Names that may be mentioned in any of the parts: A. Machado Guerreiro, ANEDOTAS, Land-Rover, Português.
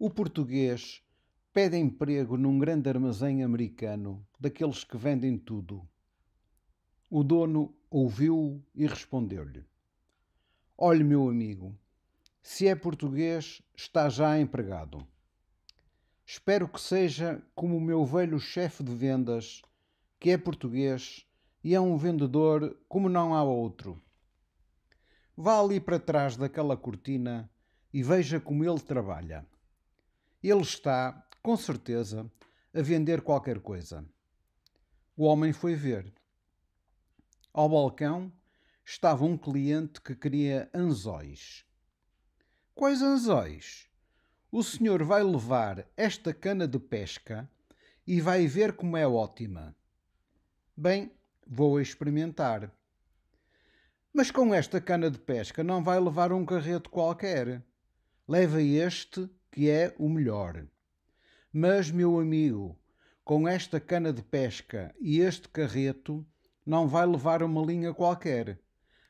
O português pede emprego num grande armazém americano, daqueles que vendem tudo. O dono ouviu-o e respondeu-lhe: "Olhe, meu amigo, se é português, está já empregado. Espero que seja como o meu velho chefe de vendas, que é português e é um vendedor como não há outro. Vá ali para trás daquela cortina e veja como ele trabalha. Ele está, com certeza, a vender qualquer coisa." O homem foi ver. Ao balcão estava um cliente que queria anzóis. "Quais anzóis? O senhor vai levar esta cana de pesca e vai ver como é ótima." "Bem, vou experimentar." "Mas com esta cana de pesca não vai levar um carreto qualquer. Leva este, que é o melhor. Mas, meu amigo, com esta cana de pesca e este carreto não vai levar uma linha qualquer.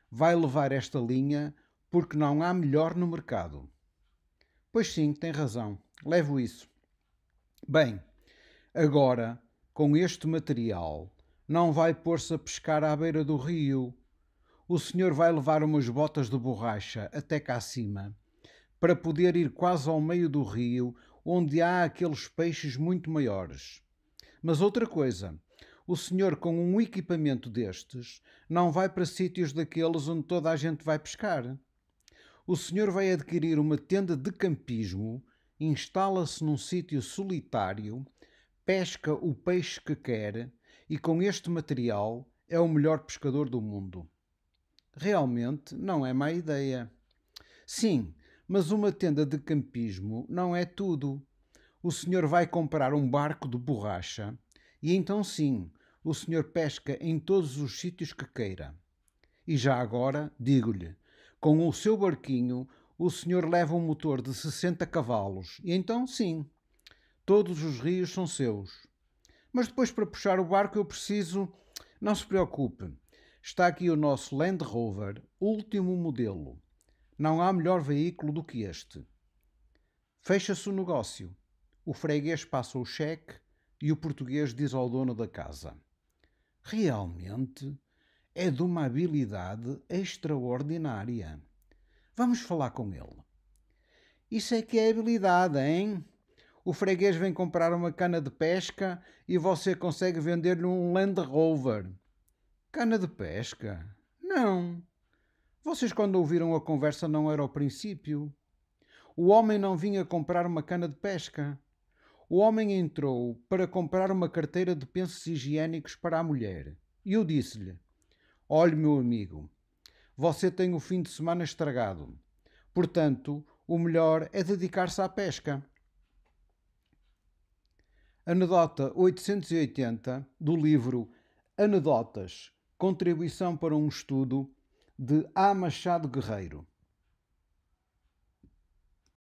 Vai levar esta linha porque não há melhor no mercado." "Pois sim, tem razão. Levo isso." "Bem, agora, com este material, não vai pôr-se a pescar à beira do rio. O senhor vai levar umas botas de borracha até cá acima, para poder ir quase ao meio do rio, onde há aqueles peixes muito maiores. Mas outra coisa, o senhor com um equipamento destes não vai para sítios daqueles onde toda a gente vai pescar. O senhor vai adquirir uma tenda de campismo, instala-se num sítio solitário, pesca o peixe que quer e com este material é o melhor pescador do mundo." "Realmente não é má ideia." "Sim, mas uma tenda de campismo não é tudo. O senhor vai comprar um barco de borracha e então sim, o senhor pesca em todos os sítios que queira. E já agora, digo-lhe, com o seu barquinho o senhor leva um motor de 60 cavalos e então sim, todos os rios são seus. Mas depois para puxar o barco eu preciso..." "Não se preocupe, está aqui o nosso Land-Rover, último modelo. Não há melhor veículo do que este." Fecha-se o negócio. O freguês passa o cheque e o português diz ao dono da casa: "Realmente é de uma habilidade extraordinária. Vamos falar com ele." "Isso é que é habilidade, hein? O freguês vem comprar uma cana de pesca e você consegue vender-lhe um Land Rover." "Cana de pesca? Não. Vocês quando ouviram a conversa não era o princípio. O homem não vinha comprar uma cana de pesca. O homem entrou para comprar uma carteira de pensos higiênicos para a mulher. E eu disse-lhe: 'Olhe, meu amigo, você tem o fim de semana estragado. Portanto, o melhor é dedicar-se à pesca.'" Anedota 880 do livro Anedotas, Contribuição para um Estudo, de A. Machado Guerreiro.